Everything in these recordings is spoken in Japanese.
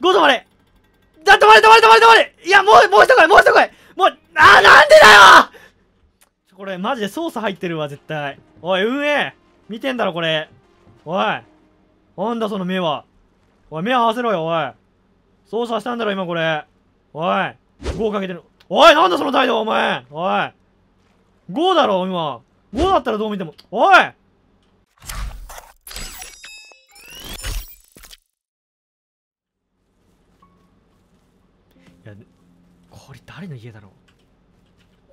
5止まれ。だ、止まれ。いや、もう一声。もう、あー、なんでだよこれ、マジで操作入ってるわ、絶対。おい、運営見てんだろ、これ。おい。なんだ、その目は。おい、目合わせろよ、おい。操作したんだろ、今、これ。おい。5かけてる。おい、なんだ、その態度、お前。おい。5だろ、今。5だったらどう見ても。おい！いや、これ誰の家だろ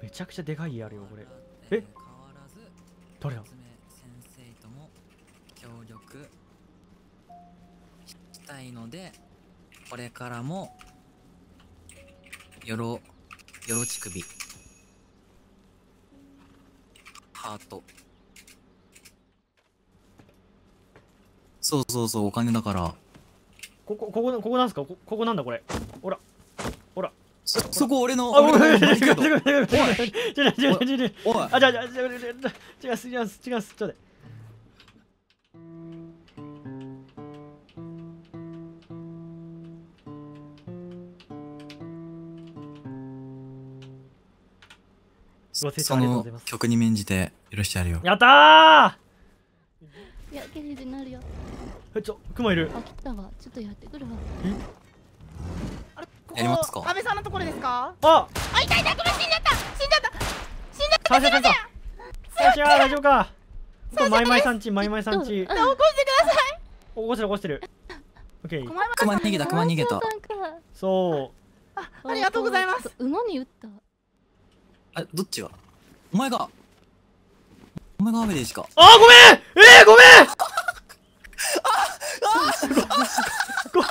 う。めちゃくちゃでかい家あるよこれ。え、誰だ。協力したいのでこれからもよろちくびハート。そうお金だから。ここなんすか。ここなんだこれ。ほらそこ俺の。違う。あ、違う。ちょっと。その曲に免じて許してやるよ。やったー。いや、刑事になるよ。クマいる。あ、来たわ。ちょっとやってくるわ。あれ、ここやりますか。安倍さんのところですか。あ、痛い。クマ死んじゃった。すいません。じゃあ大丈夫か。マイマイさんち。起こしてください。起こしてる。オッケー。クマ逃げた。そう。ありがとうございます。馬に撃った。あ、どっちが？お前がアベレージか。あー、ごめん！ごめん！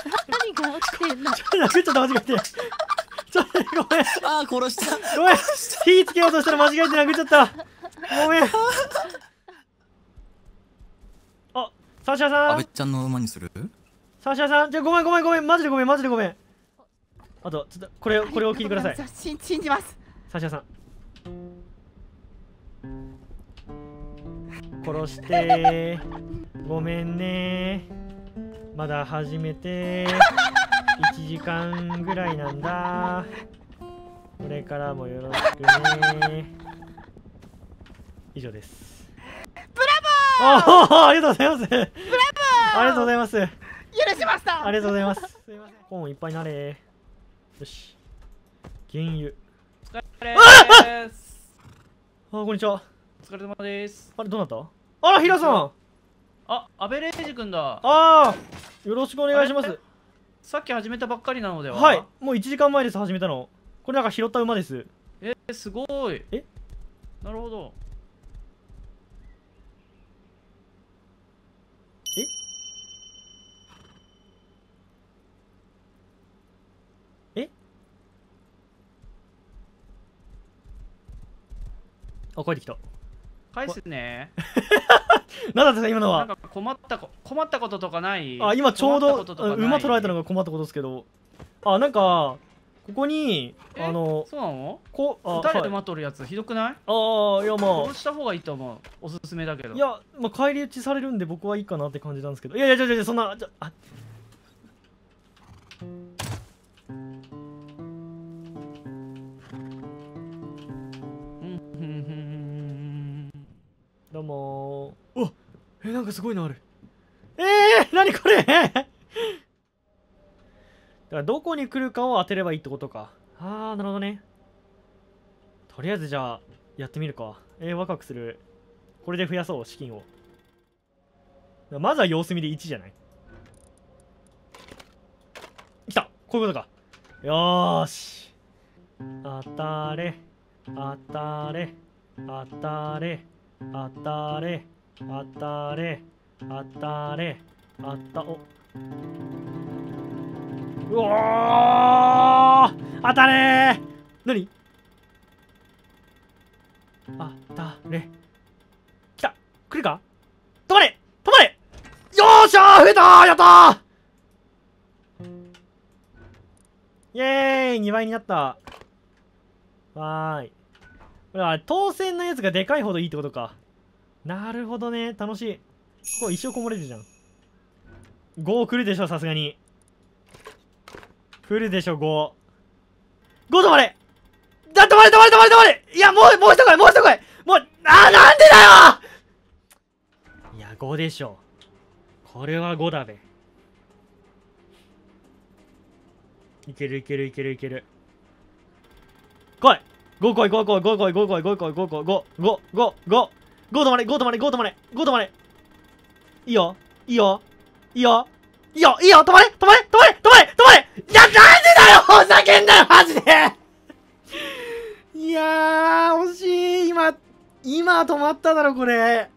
何が起きてんの？ちょっとごめん。あー、殺した。ごめん。火つけようとしたら間違えて殴っちゃった。ごめん。あ、サシャさん。アベちゃんの馬にする？サシャさん。じゃ、ごめん。マジでごめん。あと、ちょっと、これを聞いてください。信じます。サシャさん。殺してーごめんねー。まだ始めて1時間ぐらいなんだ。これからもよろしくねー。以上です。ブラボー。ありがとうございます。ブラボー。ありがとうございます。許しました。ありがとうございます。すいません。本をいっぱいなれー。よし、原油。お疲れーす。あー、こんにちは。お疲れ様です。あれ、どうなった？あら、平さん。あ、アベレージ君だ。ああ、よろしくお願いします。さっき始めたばっかりなのでは。はい、もう1時間前です始めたの。これなんか拾った馬です。すごい。なるほど。あ、帰ってきた。返すね。何だったんですか今のは。なんか困ったこととかない？あ、今ちょうど馬取られたのが困ったことですけど。あ、なんかここにそうなの？誰で馬取るやつひどくない？ああ、いや、まあこうした方がいいと思う。おすすめだけど。いや、まあ返り討ちされるんで僕はいいかなって感じなんですけど。いやそんな。あ、どうもー。お、なんかすごいのある。なにこれ。だからどこに来るかを当てればいいってことか。あー、なるほどね。とりあえずじゃあやってみるか。ワクワクする。これで増やそう資金を。まずは様子見で1じゃない。来た。こういうことか。よーし。当たれ、あった、お。うおー、当たれー。なに？当たれ。来た。来るか？止まれ。よーしゃー、増えたー、やったー。イェーイ、2倍になった。わーい。これは当選のやつがでかいほどいいってことか。なるほどね。楽しい。ここ一生こもれるじゃん。5来るでしょさすがに。来るでしょ、5。5止まれだ、止まれ止まれ止まれ止まれ、いや、もう一回、もう一回、もう、なんでだよ。いや、5でしょ。これは5だべ。いけるいけるいけるいける。来い !5 来い5来い5来い5来い5来い5来い5、5、5、5止まれ、5止まれ、5止まれ、5止まれ。いいよ、いいよ、いいよ、いいよ、いいよ、止まれ、止まれ、止まれ、止まれ、止まれ。いや、なんでだよ、ふざけんなよ、マジで。いやー、惜しい。今止まっただろ、これ。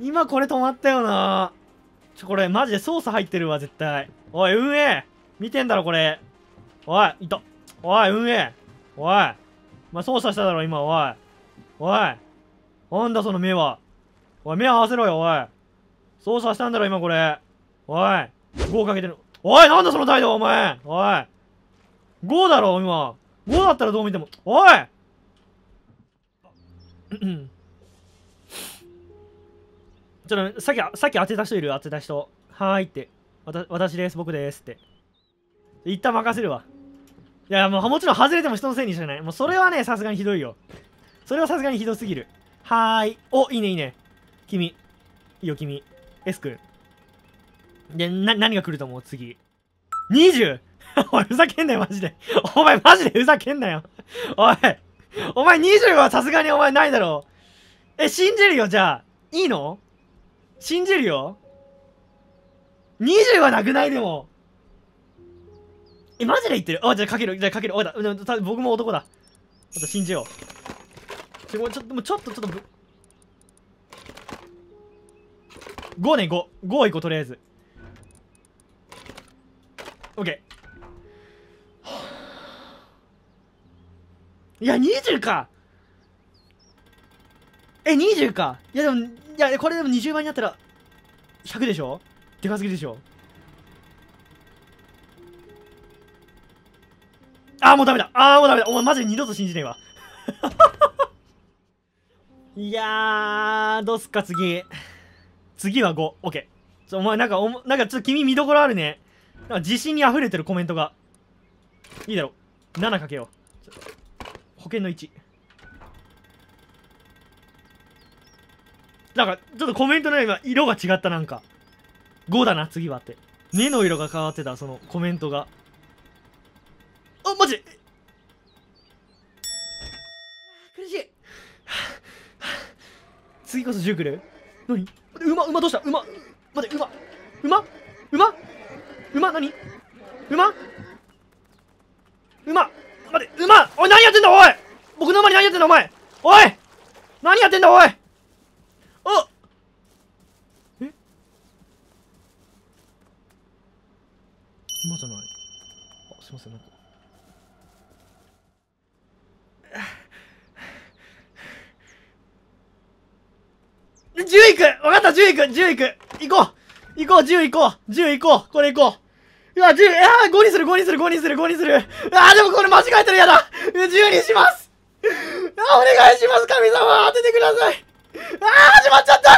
今これ止まったよな。これマジで操作入ってるわ、絶対。おい、運営見てんだろ、これ。おい、いた。おい、運営。おい。まあ、操作しただろ、今、おい。おい。なんだ、その目は。おい、目合わせろよ、おい。操作したんだろ、今、これ。おい。5かけてる。おい、なんだ、その態度、お前。おい。5だろ、今。5だったらどう見ても。おい。ちょっと、さっき当てた人いる、当てた人。はーいって。私です、僕ですって。一旦任せるわ。いや、もうもちろん外れても人のせいにしてない。もうそれはね、さすがにひどいよ。それはさすがにひどすぎる。はーい。お、いいね、いいね。君。いいよ、君。S 君。で、何が来ると思う、次。20! おい、ふざけんなよ、マジで。お前、マジでふざけんなよ。おい。お前、20はさすがにお前ないだろう。え、信じるよ、じゃあ。いいの？信じるよ。20はなくない？でも。え、マジで言ってる？あ、じゃあかける。じゃあかける。おいだ。僕も男だ。また信じよう。ちょっと。5ね、5。5行こう、とりあえず。OK。いや、20か。え、20か。いや、でも、いや、これでも20倍になったら、100でしょ？でかすぎでしょ？あー、もうダメだ。あー、もうダメだ。お前マジで二度と信じねえわ。いやー、どうすっか、次。次は5。オッケー。お前なんかちょっと君見どころあるね。なんか自信に溢れてるコメントが。いいだろ。7かけよう。保険の1。なんか、ちょっとコメントの今、色が違った、なんか。5だな、次はって。目の色が変わってた、そのコメントが。あ、マジで苦しい。次こそ10くる？何？馬どうした？馬待って、馬何？馬待って、馬おい、何やってんだ、おい！僕の馬に何やってんだ、お前！おい！何やってんだ、おい！あ、え？馬じゃない。あ、すいません、なんか。10いく！わかった！ 10いく！ 10いく！行こう！ 10いこう！ 10いこう！これ行こう！うわ、10！ あー！ 5にする！ 5にする！ 5にする！ 5にする！ あー、でもこれ間違えたら嫌だ！ 10にします！ あー、お願いします！神様！当ててください！あー、始まっちゃった！あ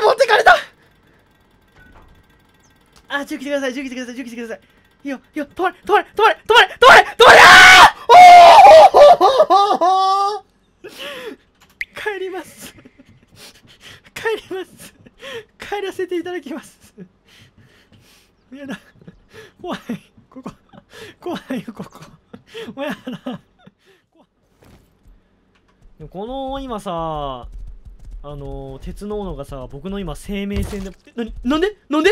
ー、持ってかれた！あー、10来てください！10来てください！10来てください！いいよ！いいよ！止まれ！あー！おー！帰ります。帰らせていただきます。やだ。怖い。ここ。怖いよ、ここ。もうやだ。この今さ、鉄の斧がさ、僕の今、生命線で、なんでなんは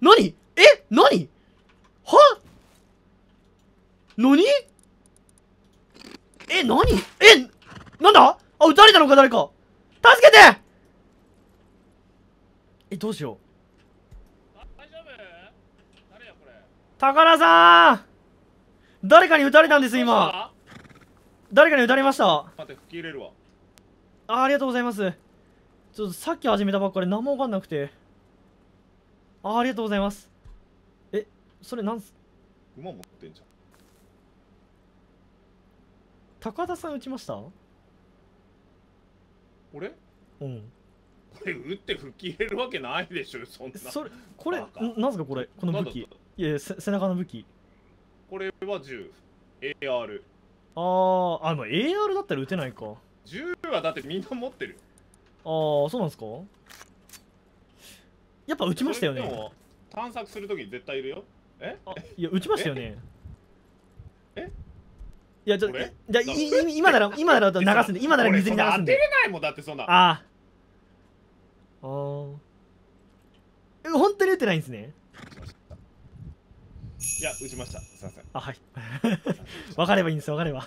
何え何は何え何えなんだあ、撃たれたのか、誰か助けてえ、どうしよう。大丈夫？誰やこれ。宝さん、誰かに撃たれたんです、今。誰かに撃たれました。待って、吹き入れるわ。ありがとうございます。ちょっとさっき始めたばっかり何もわかんなくて。ありがとうございます。え、それなんす？馬持ってんじゃん。高田さん撃ちました？俺？うん。これ撃って吹き入れるわけないでしょ、そんな。それ、これ、なんすかこれ、この武器。いいや、背中の武器。これは銃。AR。ああ、あの AR だったら撃てないか。銃はだってみんな持ってる。ああ、そうなんですか。やっぱ撃ちましたよね。でも探索するときに絶対いるよ。え？いや撃ちましたよね。え？いやじゃあ今なら流すんで、今なら水に流すんで。当てれないもんだってそんな。ああ。本当に撃てないんですね。いや、打ちました。すいません。あ、はい。分かればいいんですよ、分かれば。